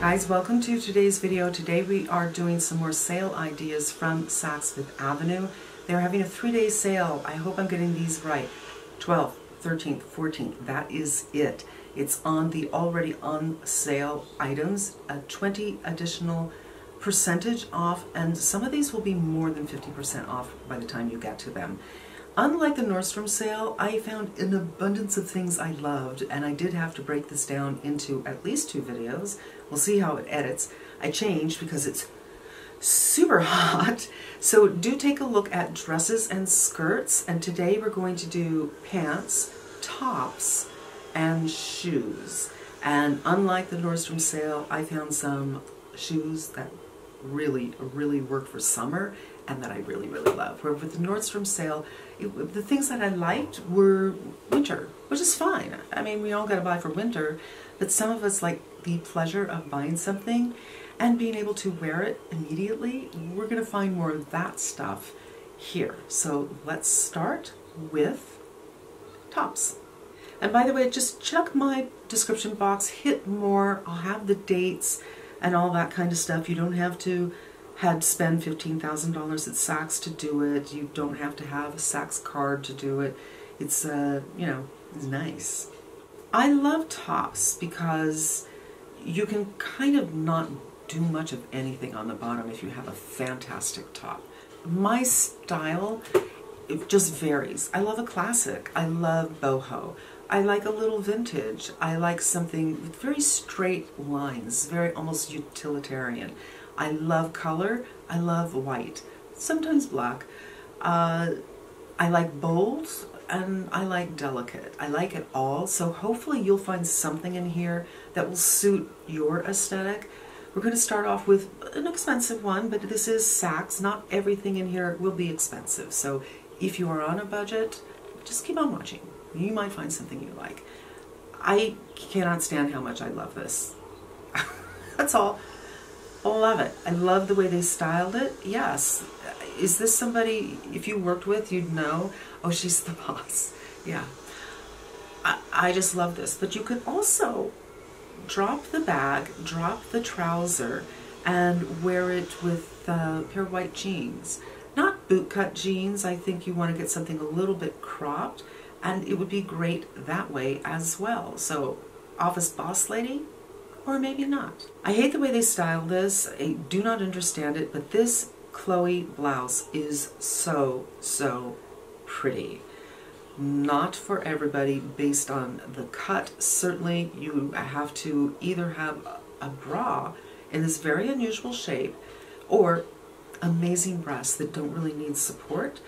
Guys, welcome to today's video. Today we are doing some more sale ideas from Saks Fifth Avenue. They're having a 3-day sale. I hope I'm getting these right. 12th, 13th, 14th, that is it. It's on the already on sale items, a 20 additional percentage off, and some of these will be more than 50% off by the time you get to them. Unlike the Nordstrom sale, I found an abundance of things I loved, and I did have to break this down into at least 2 videos. We'll see how it edits. I changed because it's super hot. So do take a look at dresses and skirts, and today we're going to do pants, tops, and shoes. And unlike the Nordstrom sale, I found some shoes that really work for summer and that I really love. Where with the Nordstrom sale, the things that I liked were winter, which is fine. I mean, we all gotta buy for winter, but some of us like the pleasure of buying something and being able to wear it immediately. We're gonna find more of that stuff here. So let's start with tops. And by the way, just check my description box, hit more, I'll have the dates and all that kind of stuff. You don't have to spend $15,000 at Saks to do it. You don't have to have a Saks card to do it. It's, you know, it's nice. I love tops because you can kind of not do much of anything on the bottom if you have a fantastic top. My style, it just varies. I love a classic. I love boho. I like a little vintage. I like something with very straight lines, very almost utilitarian. I love color. I love white, sometimes black. I like bold and I like delicate. I like it all, so hopefully you'll find something in here that will suit your aesthetic. We're going to start off with an expensive one, but this is Saks. Not everything in here will be expensive, so if you are on a budget, just keep on watching. You might find something you like. I cannot stand how much I love this. That's all. Love it. I love the way they styled it. Yes. Is this somebody, if you worked with, you'd know, oh, she's the boss. Yeah. I just love this. But you could also drop the bag, drop the trouser, and wear it with a pair of white jeans. Not bootcut jeans. I think you want to get something a little bit cropped. And it would be great that way as well. So, office boss lady, or maybe not. I hate the way they style this. I do not understand it, but this Chloe blouse is so pretty. Not for everybody based on the cut. Certainly, you have to either have a bra in this very unusual shape or amazing breasts that don't really need support.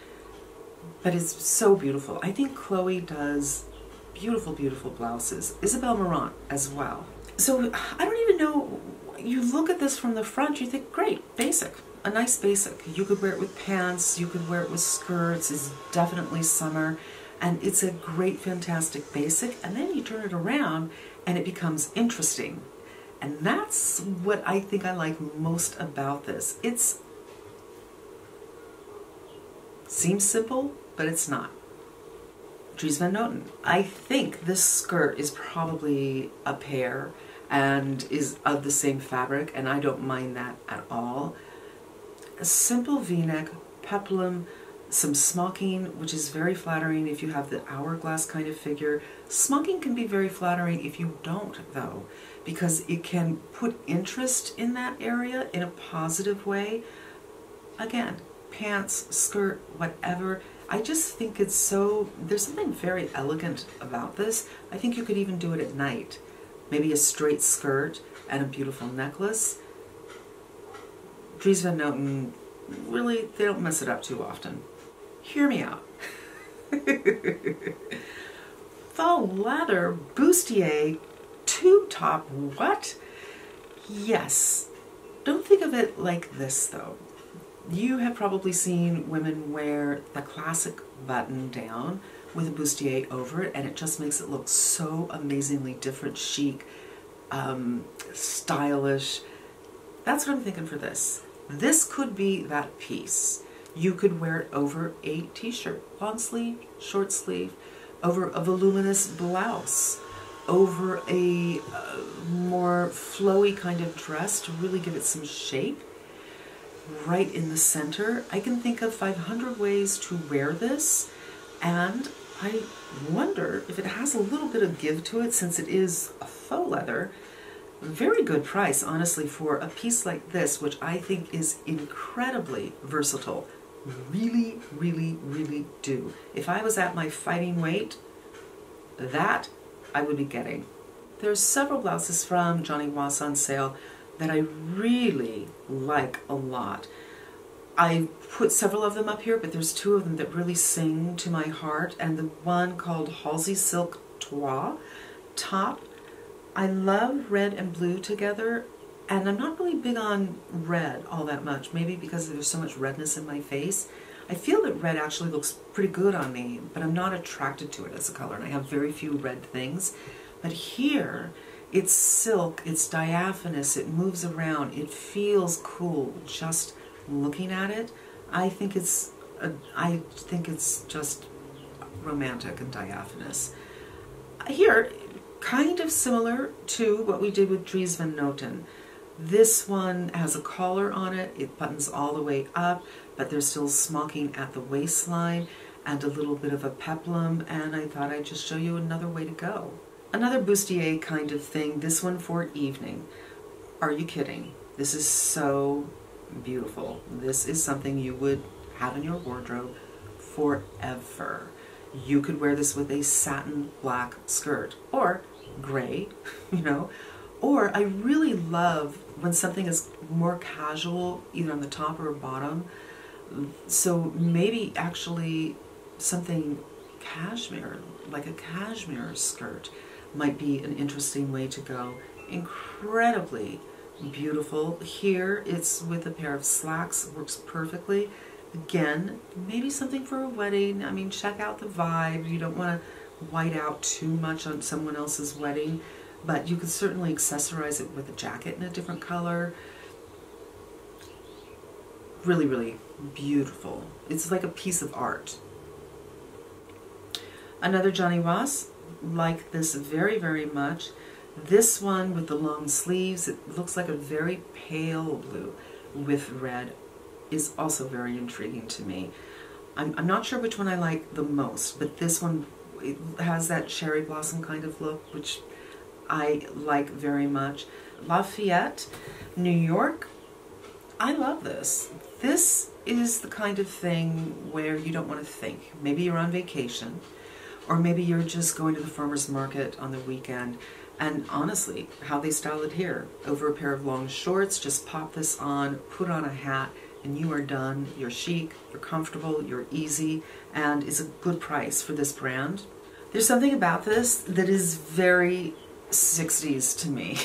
But it's so beautiful. I think Chloe does beautiful blouses. Isabel Marant as well. So I don't even know, you look at this from the front, you think, great, basic, a nice basic. You could wear it with pants, you could wear it with skirts, it's definitely summer, and it's a great, fantastic basic, and then you turn it around and it becomes interesting. And that's what I think I like most about this. It's seems simple, but it's not. Dries Van Noten. I think this skirt is probably a pair and is of the same fabric, and I don't mind that at all. A simple v-neck, peplum, some smocking, which is very flattering if you have the hourglass kind of figure. Smocking can be very flattering if you don't, though, because it can put interest in that area in a positive way. Again, pants, skirt, whatever. I just think it's so, there's something very elegant about this. I think you could even do it at night. Maybe a straight skirt and a beautiful necklace. Dries Van Noten, really, they don't mess it up too often. Hear me out. Faux leather bustier tube top, what? Yes. Don't think of it like this, though. You have probably seen women wear the classic button down with a bustier over it, and it just makes it look so amazingly different, chic, stylish. That's what I'm thinking for this. This could be that piece. You could wear it over a t-shirt, long sleeve, short sleeve, over a voluminous blouse, over a more flowy kind of dress to really give it some shape right in the center. I can think of 500 ways to wear this, and I wonder if it has a little bit of give to it since it is a faux leather. Very good price, honestly, for a piece like this, which I think is incredibly versatile. Really, really, really do. If I was at my fighting weight, that I would be getting. There's several blouses from Johnny Was on sale that I really like a lot. I put several of them up here, but there's two of them that really sing to my heart, and the one called Halsey Silk Trois Top. I love red and blue together, and I'm not really big on red all that much, maybe because there's so much redness in my face. I feel that red actually looks pretty good on me, but I'm not attracted to it as a color, and I have very few red things. But here, it's silk, it's diaphanous, it moves around, it feels cool just looking at it. I think it's just romantic and diaphanous. Here, kind of similar to what we did with Dries Van Noten. This one has a collar on it, it buttons all the way up, but there's still smocking at the waistline and a little bit of a peplum, and I thought I'd just show you another way to go. Another bustier kind of thing, this one for evening. Are you kidding? This is so beautiful. This is something you would have in your wardrobe forever. You could wear this with a satin black skirt or gray, you know. Or I really love when something is more casual, either on the top or bottom. So maybe actually something cashmere, like a cashmere skirt, might be an interesting way to go. Incredibly beautiful. Here it's with a pair of slacks, works perfectly. Again, maybe something for a wedding. I mean, check out the vibe. You don't want to white out too much on someone else's wedding, but you can certainly accessorize it with a jacket in a different color. Really, really beautiful. It's like a piece of art. Another Johnny Was, like this very, very much. This one with the long sleeves, it looks like a very pale blue with red, is also very intriguing to me. I'm not sure which one I like the most, but this one, it has that cherry blossom kind of look, which I like very much. Lafayette, New York, I love this. This is the kind of thing where you don't want to think. Maybe you're on vacation, or maybe you're just going to the farmer's market on the weekend, and honestly, how they style it here. Over a pair of long shorts, just pop this on, put on a hat, and you are done. You're chic, you're comfortable, you're easy, and it's a good price for this brand. There's something about this that is very 60s to me,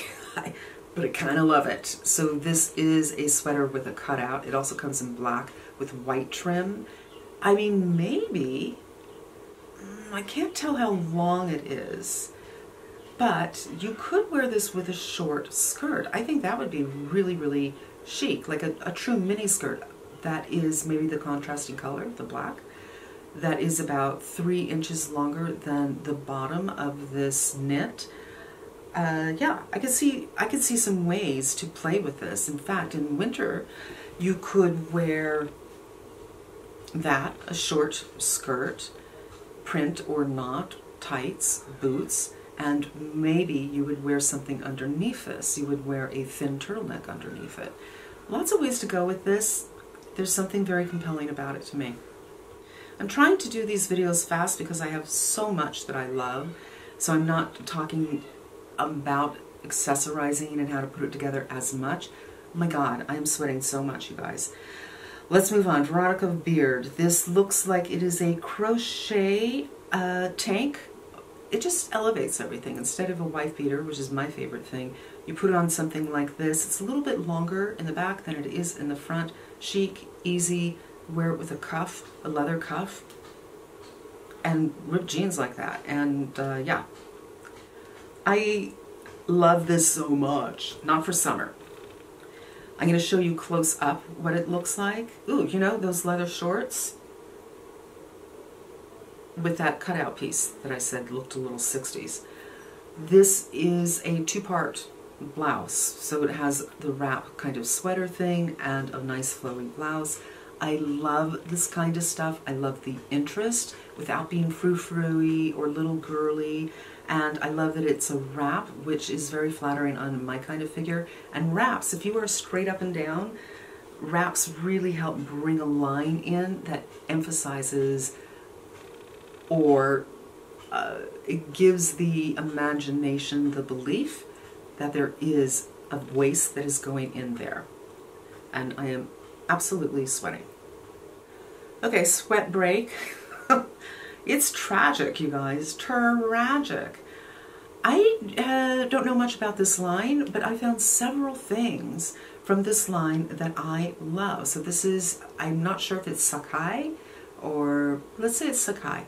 but I kind of love it. So this is a sweater with a cutout. It also comes in black with white trim. I mean, maybe, I can't tell how long it is, but you could wear this with a short skirt. I think that would be really, really chic, like a true mini skirt that is maybe the contrasting color, the black, that is about 3 inches longer than the bottom of this knit. Yeah, I could see some ways to play with this. In fact, in winter, you could wear that, a short skirt, print or not, tights, boots, and maybe you would wear something underneath this. You would wear a thin turtleneck underneath it. Lots of ways to go with this. There's something very compelling about it to me. I'm trying to do these videos fast because I have so much that I love, so I'm not talking about accessorizing and how to put it together as much. Oh my God, I am sweating so much, you guys. Let's move on. Veronica Beard. This looks like it is a crochet tank. It just elevates everything. Instead of a wife beater, which is my favorite thing, you put on something like this. It's a little bit longer in the back than it is in the front. Chic, easy, wear it with a cuff, a leather cuff, and ripped jeans like that. And yeah, I love this so much. Not for summer. I'm going to show you close up what it looks like. Ooh, you know, those leather shorts with that cutout piece that I said looked a little 60s. This is a two-part blouse, so it has the wrap kind of sweater thing and a nice flowing blouse. I love this kind of stuff. I love the interest without being frou-frou-y or little girly, and I love that it's a wrap, which is very flattering on my kind of figure. And wraps, if you are straight up and down, wraps really help bring a line in that emphasizes or it gives the imagination the belief that there is a waist that is going in there. And I am absolutely sweating. Okay, sweat break. It's tragic, you guys. Tragic. I don't know much about this line, but I found several things from this line that I love. So this is, I'm not sure if it's Sacai or let's say it's Sacai.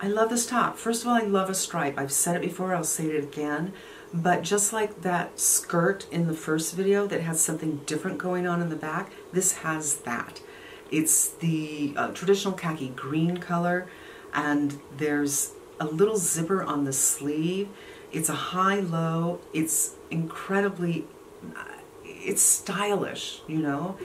I love this top. First of all, I love a stripe. I've said it before, I'll say it again. But just like that skirt in the first video that has something different going on in the back, this has that. It's the traditional khaki green color, and there's a little zipper on the sleeve. It's a high-low. It's incredibly, it's stylish, you know?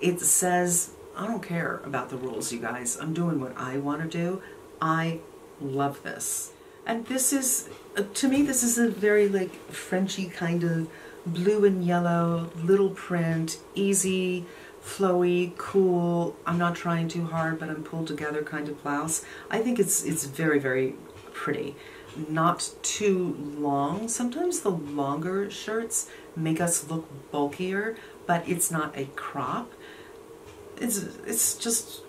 It says, I don't care about the rules, you guys. I'm doing what I want to do. I love this. And this is, to me, this is a very like Frenchy kind of blue and yellow, little print, easy, flowy, cool, I'm not trying too hard, but I'm pulled together kind of blouse. I think it's very, very pretty. Not too long. Sometimes the longer shirts make us look bulkier, but it's not a crop. It's just,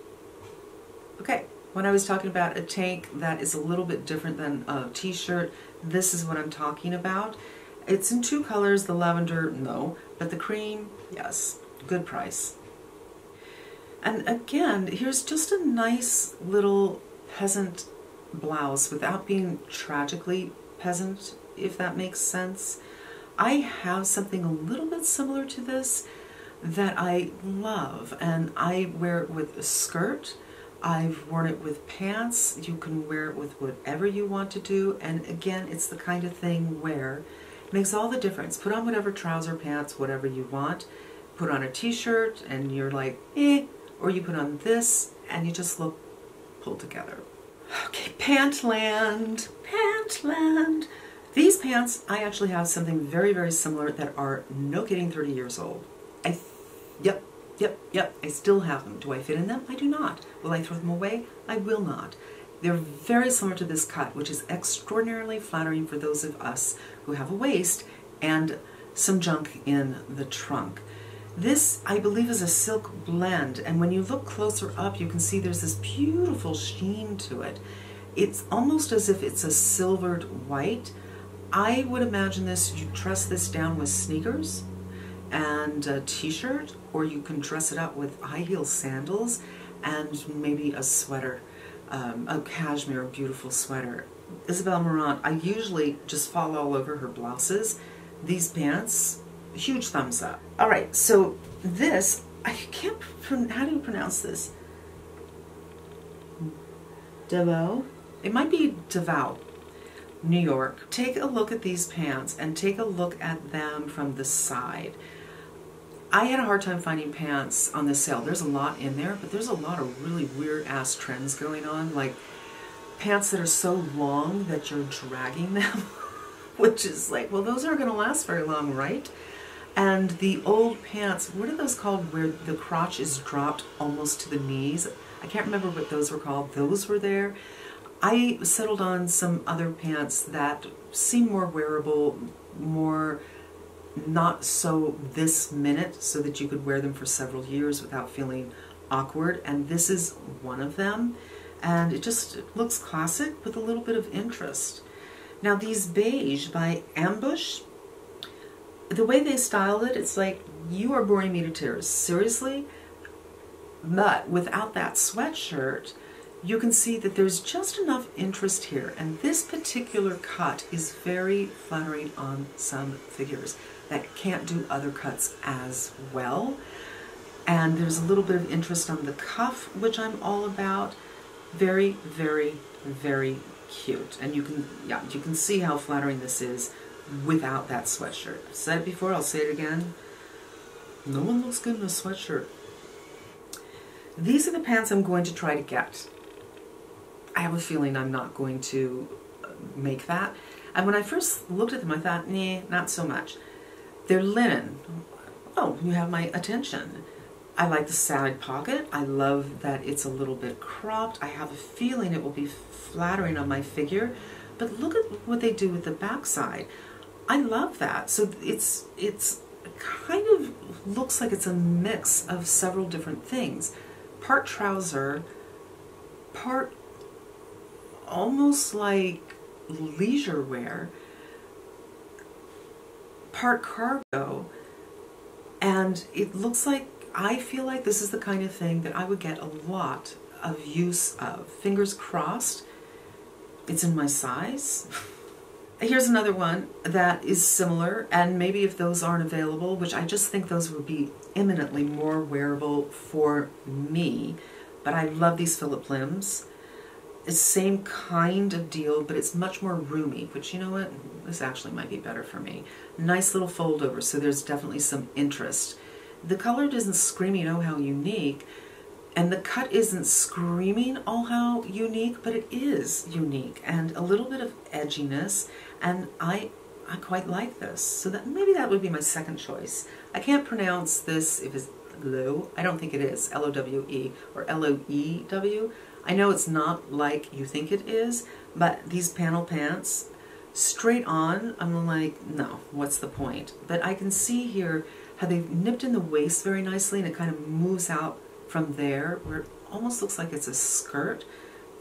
okay. When I was talking about a tank that is a little bit different than a t-shirt, this is what I'm talking about. It's in two colors, the lavender, no, but the cream, yes, good price. And again, here's just a nice little peasant blouse without being tragically peasant, if that makes sense. I have something a little bit similar to this that I love, and I wear it with a skirt. I've worn it with pants. You can wear it with whatever you want to do. And again, it's the kind of thing where it makes all the difference. Put on whatever trouser pants, whatever you want. Put on a t-shirt and you're like, eh. Or you put on this and you just look pulled together. Okay, Pantland. Pantland. These pants, I actually have something very, very similar that are no kidding 30 years old. Yep, I still have them. Do I fit in them? I do not. Will I throw them away? I will not. They're very similar to this cut, which is extraordinarily flattering for those of us who have a waist and some junk in the trunk. This, I believe, is a silk blend, and when you look closer up, you can see there's this beautiful sheen to it. It's almost as if it's a silvered white. I would imagine this, you dress this down with sneakers and a t-shirt, or you can dress it up with high heel sandals and maybe a sweater, a cashmere, beautiful sweater. Isabel Marant, I usually just fall all over her blouses. These pants, huge thumbs up. All right, so this, I can't, how do you pronounce this? Davao? It might be Davao. New York. Take a look at these pants and take a look at them from the side. I had a hard time finding pants on this sale. There's a lot in there, but there's a lot of really weird ass trends going on, like pants that are so long that you're dragging them, which is like, well, those aren't going to last very long, right? And the old pants, what are those called where the crotch is dropped almost to the knees? I can't remember what those were called. Those were there. I settled on some other pants that seem more wearable, more not so this minute, so that you could wear them for several years without feeling awkward, and this is one of them, and it just looks classic with a little bit of interest. Now these beige by Ambush, the way they styled it, it's like, you are boring me to tears, seriously? But without that sweatshirt, you can see that there's just enough interest here, and this particular cut is very flattering on some figures that can't do other cuts as well. And there's a little bit of interest on the cuff, which I'm all about. Very, very, very cute. And you can, yeah, you can see how flattering this is without that sweatshirt. I said it before, I'll say it again. No one looks good in a sweatshirt. These are the pants I'm going to try to get. I have a feeling I'm not going to make that. And when I first looked at them, I thought, nah, not so much. They're linen. Oh, you have my attention. I like the side pocket. I love that it's a little bit cropped. I have a feeling it will be flattering on my figure. But look at what they do with the backside. I love that. So it's kind of looks like it's a mix of several different things. Part trouser, part almost like leisure wear, part cargo, and it looks like, I feel like this is the kind of thing that I would get a lot of use of. Fingers crossed, it's in my size. Here's another one that is similar, and maybe if those aren't available, which I just think those would be eminently more wearable for me, but I love these Phillip Lims. It's the same kind of deal, but it's much more roomy, which, you know what, this actually might be better for me. Nice little fold over, so there's definitely some interest. The color isn't screaming, oh, how unique, and the cut isn't screaming, oh, how unique, but it is unique, and a little bit of edginess, and I quite like this. So that maybe that would be my second choice. I can't pronounce this if it's Lowe. I don't think it is, L-O-W-E or L-O-E-W. I know it's not like you think it is, but these panel pants, straight on, I'm like, no, what's the point? But I can see here how they've nipped in the waist very nicely, and it kind of moves out from there, where it almost looks like it's a skirt.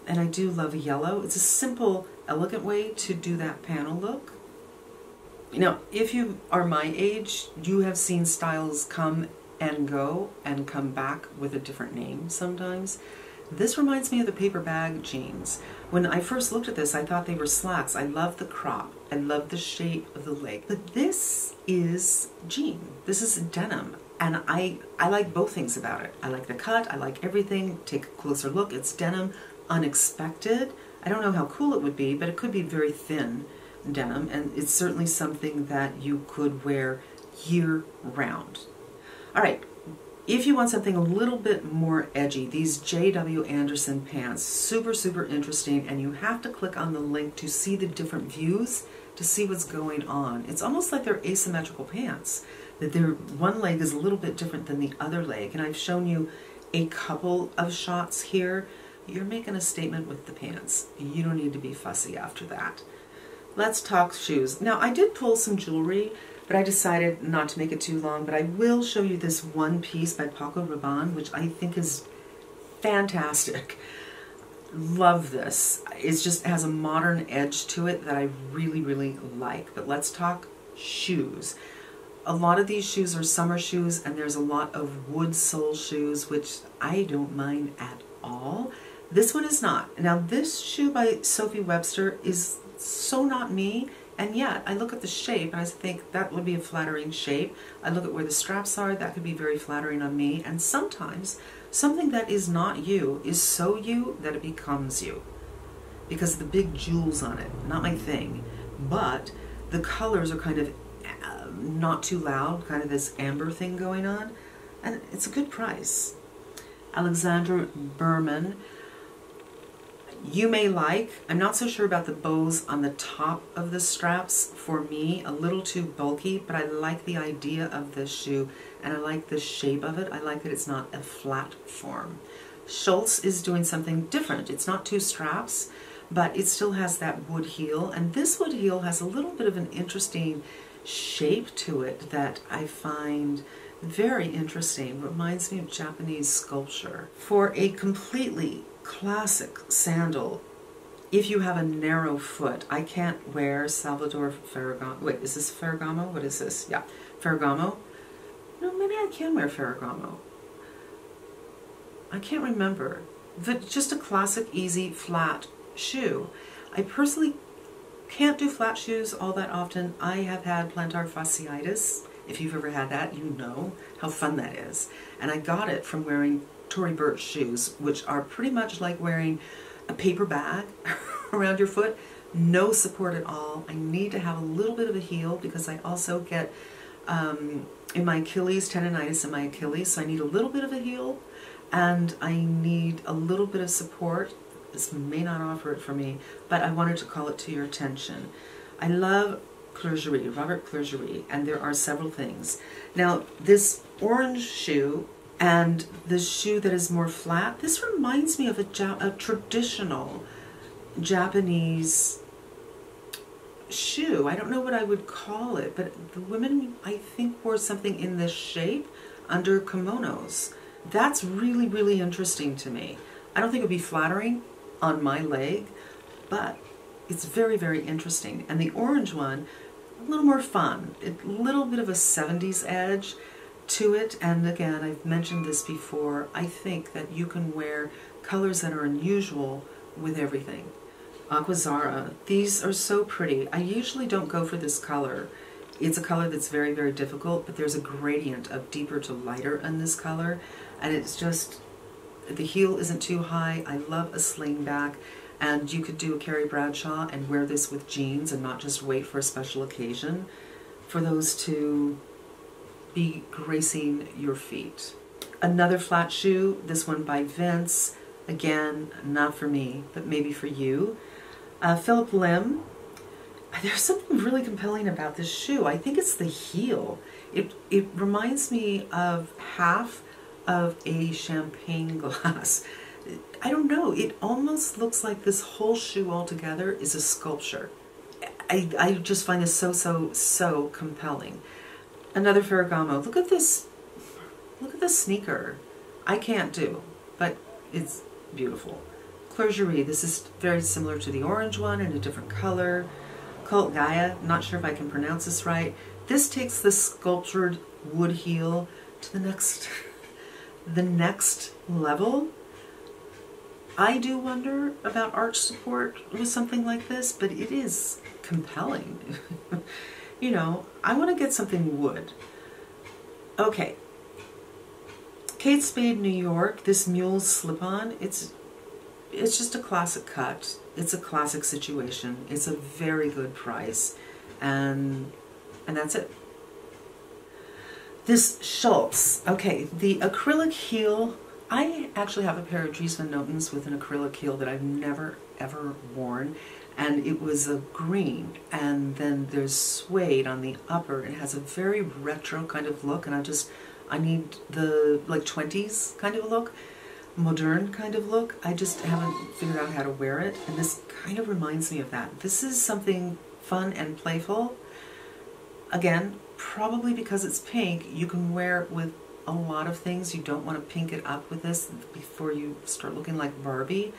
And I do love yellow. It's a simple, elegant way to do that panel look. You know, if you are my age, you have seen styles come and go and come back with a different name sometimes. This reminds me of the paper bag jeans. When I first looked at this, I thought they were slacks. I love the crop. I love the shape of the leg. But this is jean. This is denim. And I like both things about it. I like the cut. I like everything. Take a closer look. It's denim. Unexpected. I don't know how cool it would be, but it could be very thin denim. And it's certainly something that you could wear year round. All right. If you want something a little bit more edgy, these JW Anderson pants, super, super interesting, and you have to click on the link to see the different views, to see what's going on. It's almost like they're asymmetrical pants, that their one leg is a little bit different than the other leg, and I've shown you a couple of shots here. You're making a statement with the pants. You don't need to be fussy after that. Let's talk shoes. Now, I did pull some jewelry, but I decided not to make it too long, but I will show you this one piece by Paco Rabanne, which I think is fantastic. Love this. It just has a modern edge to it that I really, really like. But let's talk shoes. A lot of these shoes are summer shoes, and there's a lot of wood sole shoes, which I don't mind at all. This one is not. Now, this shoe by Sophie Webster is so not me. And yet, I look at the shape and I think that would be a flattering shape. I look at where the straps are, that could be very flattering on me. And sometimes, something that is not you is so you that it becomes you. Because of the big jewels on it, not my thing. But the colors are kind of not too loud, kind of this amber thing going on. And it's a good price. Alexandra Berman. You may like, I'm not so sure about the bows on the top of the straps. For me, a little too bulky, but I like the idea of this shoe, and I like the shape of it. I like that it's not a flat form. Schutz is doing something different. It's not two straps, but it still has that wood heel, and this wood heel has a little bit of an interesting shape to it that I find very interesting. Reminds me of Japanese sculpture. For a completely classic sandal, if you have a narrow foot, I can't wear Salvador Ferragamo. Wait, is this Ferragamo? What is this? Yeah, Ferragamo. No, maybe I can wear Ferragamo. I can't remember. But just a classic, easy, flat shoe. I personally can't do flat shoes all that often. I have had plantar fasciitis. If you've ever had that, you know how fun that is. And I got it from wearing Tory Burch shoes, which are pretty much like wearing a paper bag around your foot, no support at all. I need to have a little bit of a heel because I also get in my Achilles, tendonitis in my Achilles, so I need a little bit of a heel and I need a little bit of support. This may not offer it for me, but I wanted to call it to your attention. I love Clergerie, Robert Clergerie, and there are several things. Now, this orange shoe and the shoe that is more flat, this reminds me of a traditional Japanese shoe. I don't know what I would call it, but the women, I think, wore something in this shape under kimonos. That's really, really interesting to me. I don't think it would be flattering on my leg, but it's very, very interesting. And the orange one, a little more fun, a little bit of a 70s edge to it. And again, I've mentioned this before, I think that you can wear colors that are unusual with everything. Aquazzura, these are so pretty. I usually don't go for this color. It's a color that's very, very difficult, but there's a gradient of deeper to lighter in this color. And it's just, the heel isn't too high. I love a sling back. And you could do a Carrie Bradshaw and wear this with jeans and not just wait for a special occasion for those to be gracing your feet. Another flat shoe, this one by Vince. Again, not for me, but maybe for you. Phillip Lim. There's something really compelling about this shoe. I think it's the heel. It reminds me of half of a champagne glass. I don't know, it almost looks like this whole shoe altogether is a sculpture. I just find this so compelling. Another Ferragamo. Look at this sneaker. I can't do, but it's beautiful. Clergerie, this is very similar to the orange one in a different color. Cult Gaia, not sure if I can pronounce this right. This takes the sculptured wood heel to the next level. I do wonder about arch support with something like this, but it is compelling. You know, I want to get something wood. Okay. Kate Spade, New York, this mule slip-on, it's just a classic cut. It's a classic situation. It's a very good price. And that's it. This Schutz, okay, the acrylic heel. I actually have a pair of Dries Van Noten's with an acrylic heel that I've never ever worn, and it was a green, and then there's suede on the upper. It has a very retro kind of look, and I need the like 20s kind of look, modern kind of look. I just haven't figured out how to wear it, and this kind of reminds me of that. This is something fun and playful. Again, probably because it's pink, you can wear it with a lot of things. You don't want to pink it up with this before you start looking like Barbie.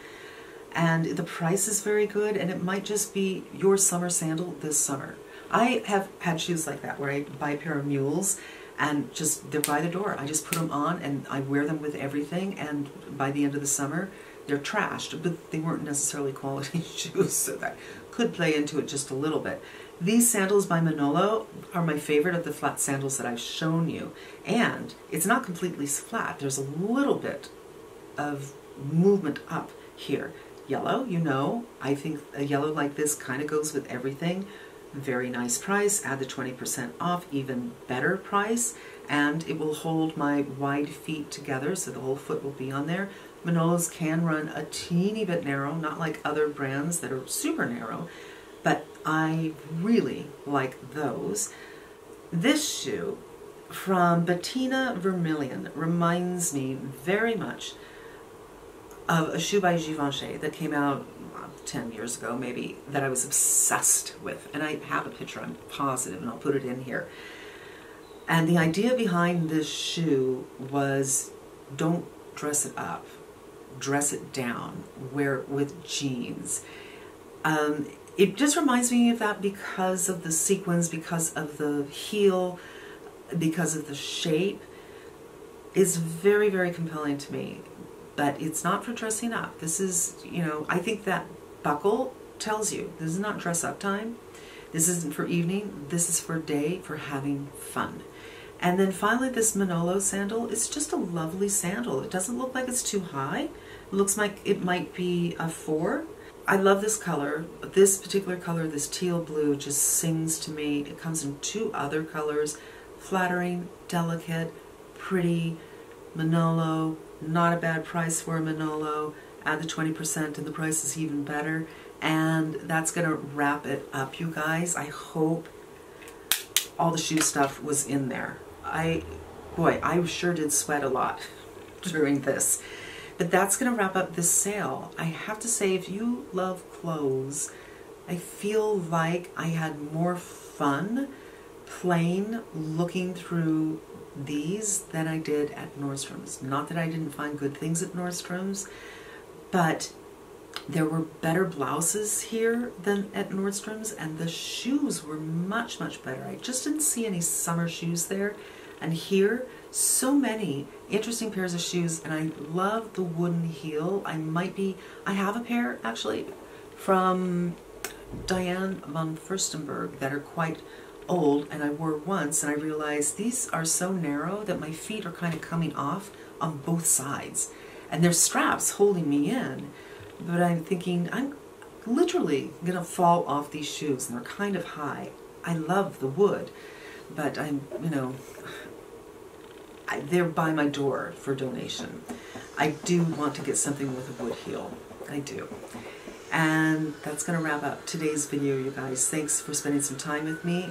And the price is very good, and it might just be your summer sandal this summer. I have had shoes like that where I buy a pair of mules and just they're by the door. I just put them on and I wear them with everything, and by the end of the summer they're trashed, but they weren't necessarily quality shoes, so that could play into it just a little bit. These sandals by Manolo are my favorite of the flat sandals that I've shown you. And it's not completely flat. There's a little bit of movement up here. Yellow, you know, I think a yellow like this kind of goes with everything. Very nice price. Add the 20% off, even better price. And it will hold my wide feet together, so the whole foot will be on there. Manolo's can run a teeny bit narrow, not like other brands that are super narrow. But I really like those. This shoe from Bettina Vermilion reminds me very much of a shoe by Givenchy that came out 10 years ago maybe, that I was obsessed with. And I have a picture, I'm positive, and I'll put it in here. And the idea behind this shoe was, don't dress it up, dress it down, wear it with jeans. It just reminds me of that because of the sequins, because of the heel, because of the shape. It's very, very compelling to me, but it's not for dressing up. This is, you know, I think that buckle tells you this is not dress up time. This isn't for evening. This is for day, for having fun. And then finally, this Manolo sandal is just a lovely sandal. It doesn't look like it's too high. It looks like it might be a 4. I love this color. This particular color, this teal blue, just sings to me. It comes in two other colors: flattering, delicate, pretty. Manolo, not a bad price for a Manolo. Add the 20% and the price is even better. And that's gonna wrap it up, you guys. I hope all the shoe stuff was in there. I sure did sweat a lot during this. But that's gonna wrap up this sale. I have to say, if you love clothes, I feel like I had more fun plain looking through these than I did at Nordstrom's. Not that I didn't find good things at Nordstrom's, but there were better blouses here than at Nordstrom's, and the shoes were much, much better. I just didn't see any summer shoes there. And here, so many interesting pairs of shoes, and I love the wooden heel. I have a pair, actually, from Diane von Furstenberg that are quite old, and I wore once, and I realized these are so narrow that my feet are kind of coming off on both sides. And there's straps holding me in, but I'm thinking I'm literally gonna fall off these shoes, and they're kind of high. I love the wood, but I'm, you know, they're by my door for donation. I do want to get something with a wood heel. I do. And that's gonna wrap up today's video, you guys. Thanks for spending some time with me.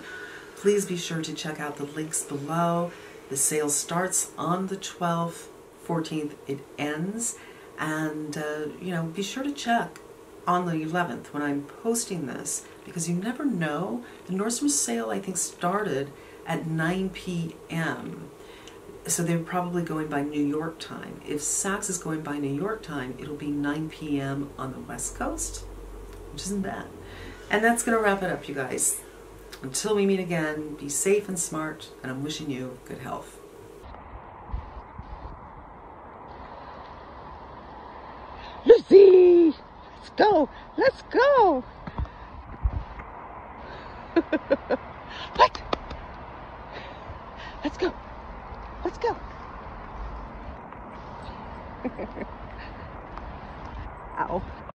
Please be sure to check out the links below. The sale starts on the 12th, 14th it ends, and you know, be sure to check on the 11th when I'm posting this, because you never know. The Nordstrom sale, I think, started at 9 p.m. so they're probably going by New York time. If Saks is going by New York time, it'll be 9 p.m. on the West Coast, which isn't bad. And that's gonna wrap it up, you guys. Until we meet again, be safe and smart, and I'm wishing you good health. Lucy! Let's go! Let's go! What? Let's go! Let's go. Ow.